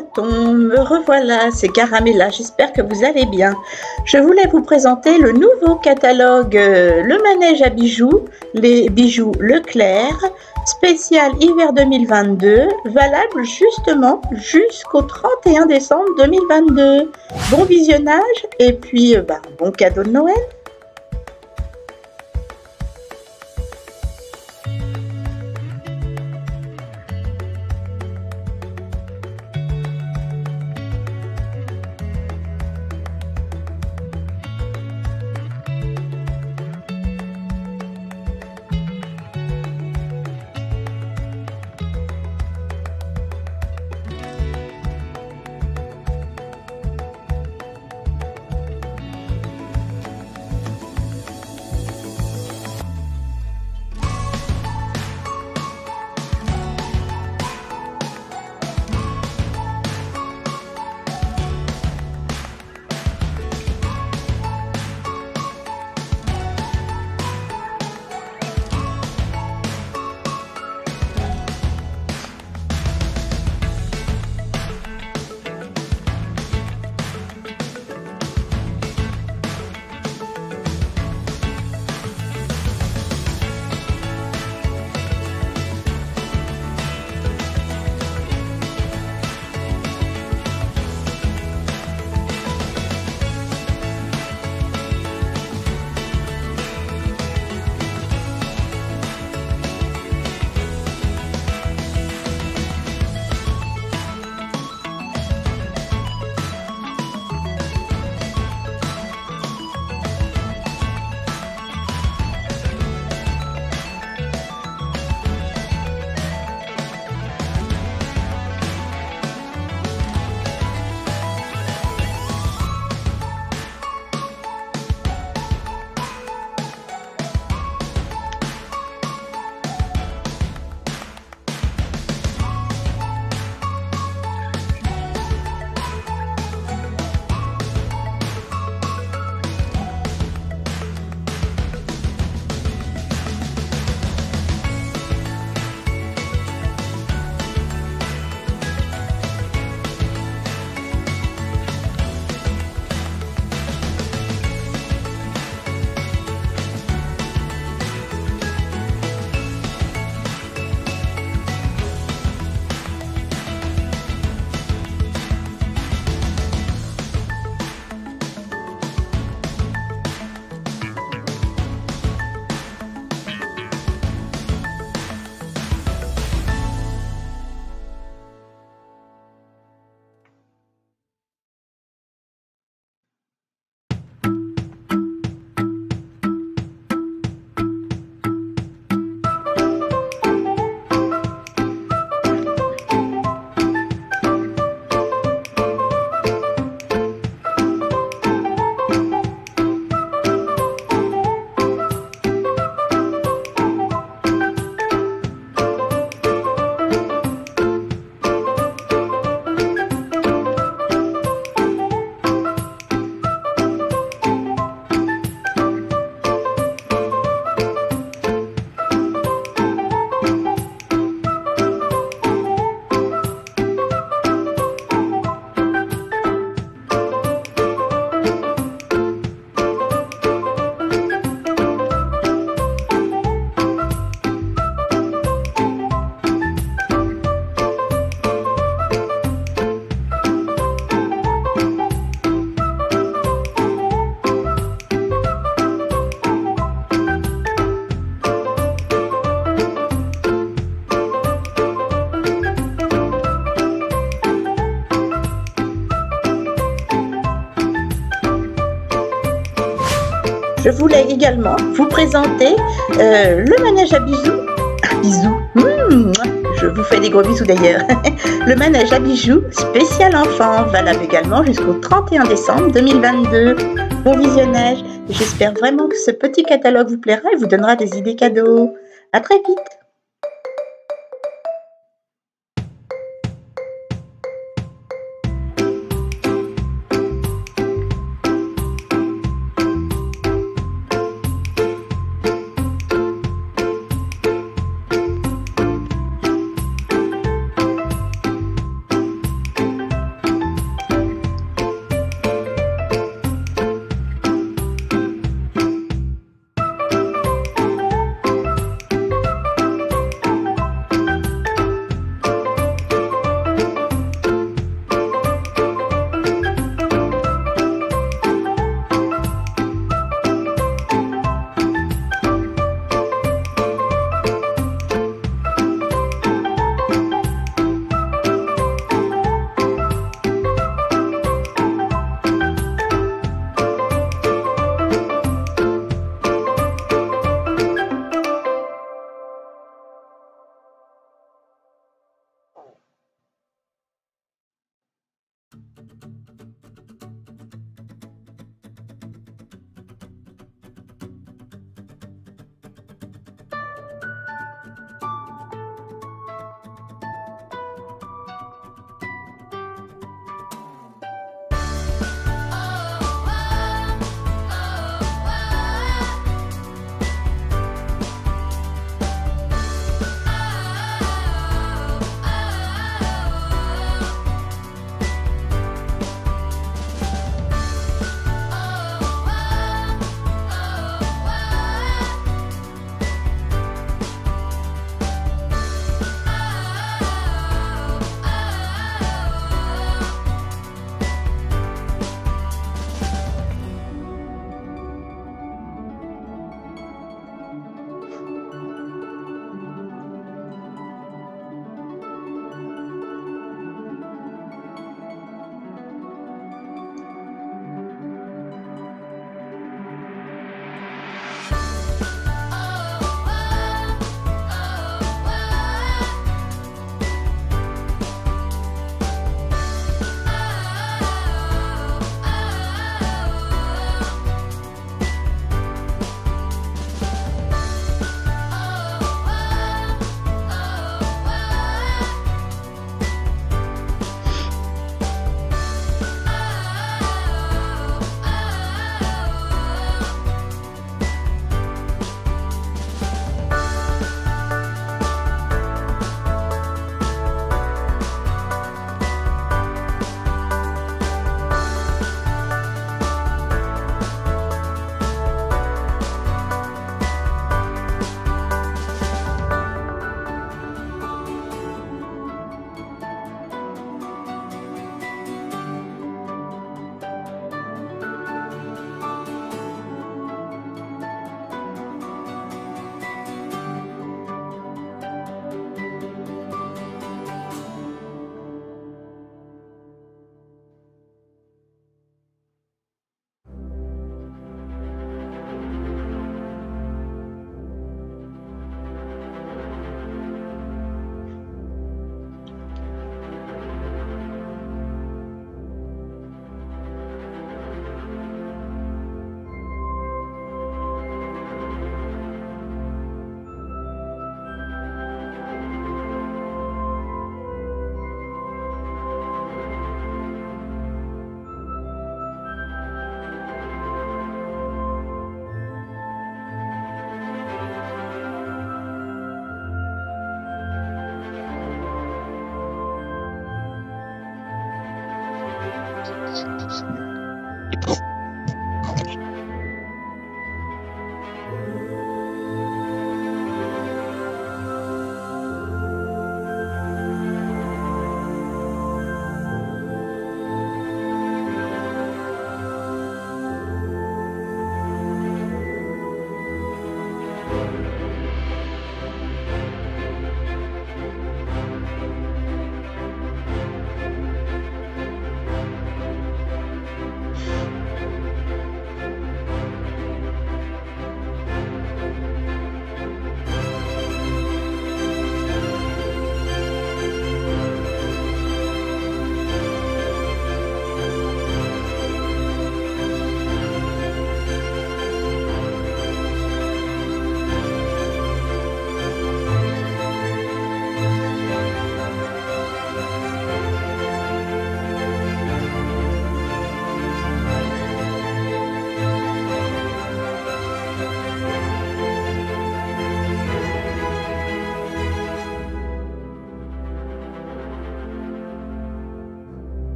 tâtons, me revoilà, c'est Caramella, j'espère que vous allez bien. Je voulais vous présenter le nouveau catalogue Le Manège à bijoux, les bijoux Leclerc, spécial hiver 2022, valable justement jusqu'au 31 décembre 2022. Bon visionnage et puis bon cadeau de Noël. Je voulais également vous présenter le manège à bijoux. Je vous fais des gros bisous d'ailleurs. Le manège à bijoux spécial enfant, valable également jusqu'au 31 décembre 2022. Bon visionnage. J'espère vraiment que ce petit catalogue vous plaira et vous donnera des idées cadeaux. À très vite.